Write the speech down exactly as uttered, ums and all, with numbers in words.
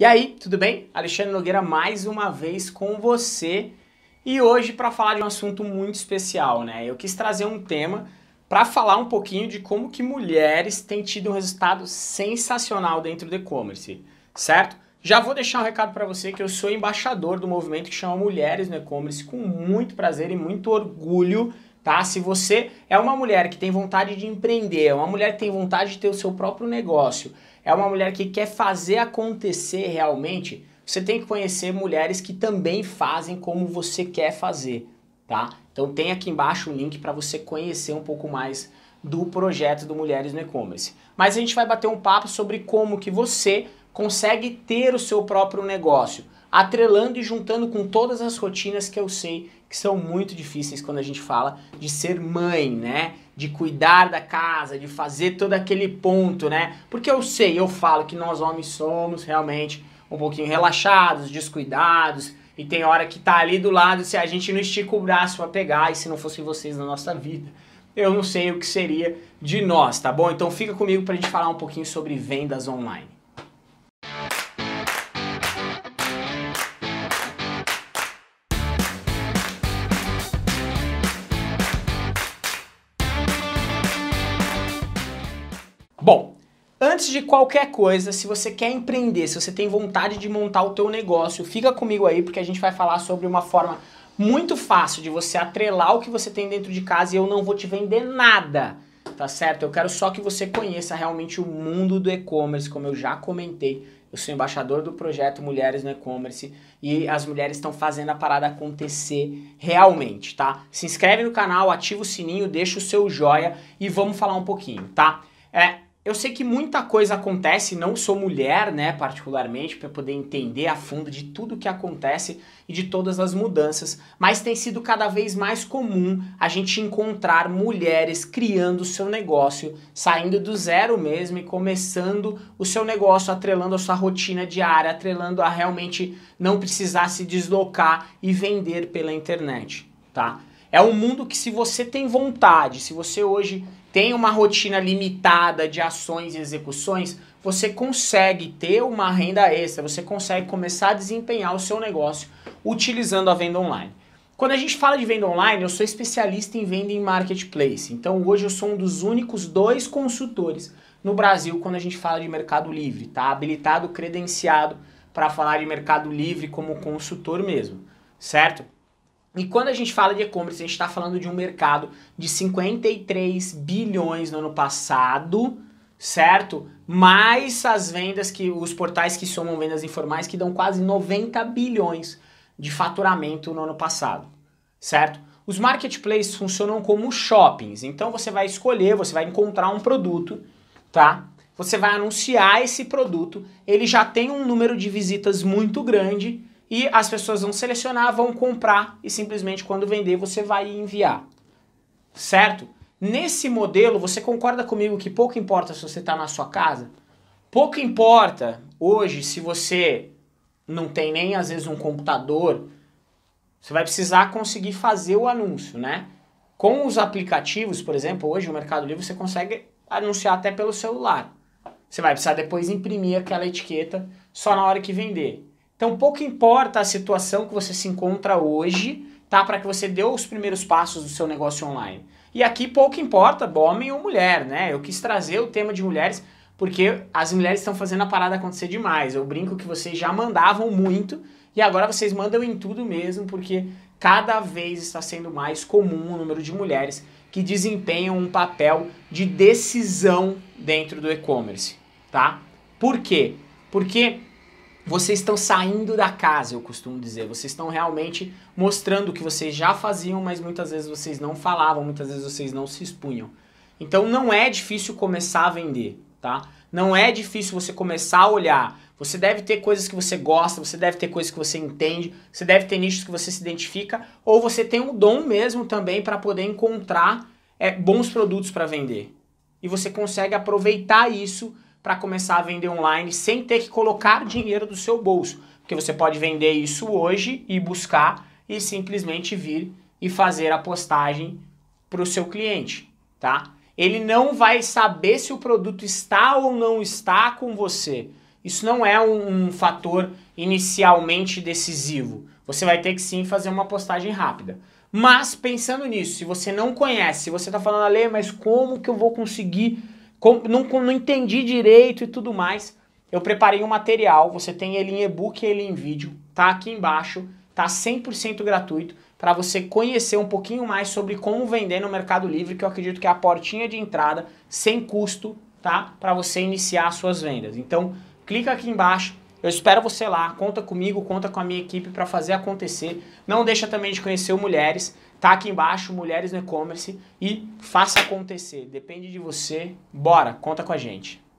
E aí, tudo bem? Alexandre Nogueira mais uma vez com você e hoje para falar de um assunto muito especial, né? Eu quis trazer um tema para falar um pouquinho de como que mulheres têm tido um resultado sensacional dentro do e-commerce, certo? Já vou deixar um recado para você que eu sou embaixador do movimento que chama Mulheres no E-commerce com muito prazer e muito orgulho, tá? Se você é uma mulher que tem vontade de empreender, é uma mulher que tem vontade de ter o seu próprio negócio, é uma mulher que quer fazer acontecer realmente, você tem que conhecer mulheres que também fazem como você quer fazer, tá? Então tem aqui embaixo o link para você conhecer um pouco mais do projeto do Mulheres no E-commerce. Mas a gente vai bater um papo sobre como que você consegue ter o seu próprio negócio, atrelando e juntando com todas as rotinas que eu sei que são muito difíceis quando a gente fala de ser mãe, né? De cuidar da casa, de fazer todo aquele ponto, né? Porque eu sei, eu falo que nós homens somos realmente um pouquinho relaxados, descuidados, e tem hora que tá ali do lado, se a gente não estica o braço pra pegar, e se não fossem vocês na nossa vida, eu não sei o que seria de nós, tá bom? Então fica comigo pra gente falar um pouquinho sobre vendas online. Bom, antes de qualquer coisa, se você quer empreender, se você tem vontade de montar o teu negócio, fica comigo aí porque a gente vai falar sobre uma forma muito fácil de você atrelar o que você tem dentro de casa e eu não vou te vender nada, tá certo? Eu quero só que você conheça realmente o mundo do e-commerce, como eu já comentei. Eu sou embaixador do projeto Mulheres no E-commerce e as mulheres estão fazendo a parada acontecer realmente, tá? Se inscreve no canal, ativa o sininho, deixa o seu joia e vamos falar um pouquinho, tá? É... Eu sei que muita coisa acontece, não sou mulher, né, particularmente, para poder entender a fundo de tudo que acontece e de todas as mudanças, mas tem sido cada vez mais comum a gente encontrar mulheres criando o seu negócio, saindo do zero mesmo e começando o seu negócio, atrelando a sua rotina diária, atrelando a realmente não precisar se deslocar e vender pela internet, tá? É um mundo que se você tem vontade, se você hoje tem uma rotina limitada de ações e execuções, você consegue ter uma renda extra, você consegue começar a desempenhar o seu negócio utilizando a venda online. Quando a gente fala de venda online, eu sou especialista em venda em marketplace, então hoje eu sou um dos únicos dois consultores no Brasil quando a gente fala de Mercado Livre, tá? Habilitado, credenciado para falar de Mercado Livre como consultor mesmo, certo? E quando a gente fala de e-commerce, a gente está falando de um mercado de cinquenta e três bilhões no ano passado, certo? Mais as vendas que os portais que somam vendas informais que dão quase noventa bilhões de faturamento no ano passado, certo? Os marketplaces funcionam como shoppings, então você vai escolher, você vai encontrar um produto, tá? Você vai anunciar esse produto, ele já tem um número de visitas muito grande, e as pessoas vão selecionar, vão comprar e simplesmente quando vender você vai enviar, certo? Nesse modelo, você concorda comigo que pouco importa se você está na sua casa? Pouco importa hoje se você não tem nem às vezes um computador, você vai precisar conseguir fazer o anúncio, né? Com os aplicativos, por exemplo, hoje o Mercado Livre você consegue anunciar até pelo celular. Você vai precisar depois imprimir aquela etiqueta só na hora que vender. Então pouco importa a situação que você se encontra hoje, tá? Para que você dê os primeiros passos do seu negócio online. E aqui pouco importa homem ou mulher, né? Eu quis trazer o tema de mulheres porque as mulheres estão fazendo a parada acontecer demais. Eu brinco que vocês já mandavam muito e agora vocês mandam em tudo mesmo porque cada vez está sendo mais comum o número de mulheres que desempenham um papel de decisão dentro do e-commerce, tá? Por quê? Porque vocês estão saindo da casa, eu costumo dizer. Vocês estão realmente mostrando o que vocês já faziam, mas muitas vezes vocês não falavam, muitas vezes vocês não se expunham. Então não é difícil começar a vender, tá? Não é difícil você começar a olhar. Você deve ter coisas que você gosta, você deve ter coisas que você entende, você deve ter nichos que você se identifica, ou você tem um dom mesmo também para poder encontrar é, bons produtos para vender. E você consegue aproveitar isso para começar a vender online sem ter que colocar dinheiro do seu bolso. Porque você pode vender isso hoje e buscar e simplesmente vir e fazer a postagem para o seu cliente, tá? Ele não vai saber se o produto está ou não está com você. isso não é um, um fator inicialmente decisivo. Você vai ter que sim fazer uma postagem rápida. Mas pensando nisso, se você não conhece, se você está falando, Ale, mas como que eu vou conseguir, como, não, não entendi direito e tudo mais, eu preparei um material, você tem ele em e-book e ele em vídeo, tá aqui embaixo, tá cem por cento gratuito, para você conhecer um pouquinho mais sobre como vender no Mercado Livre, que eu acredito que é a portinha de entrada, sem custo, tá? Para você iniciar as suas vendas. Então, clica aqui embaixo, eu espero você lá, conta comigo, conta com a minha equipe para fazer acontecer. Não deixa também de conhecer o Mulheres, tá aqui embaixo, Mulheres no E-commerce, e faça acontecer. Depende de você, bora, conta com a gente.